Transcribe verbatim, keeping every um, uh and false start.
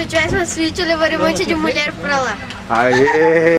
Se eu tivesse uma suíte, eu levaria um monte de mulher pra lá. Aê!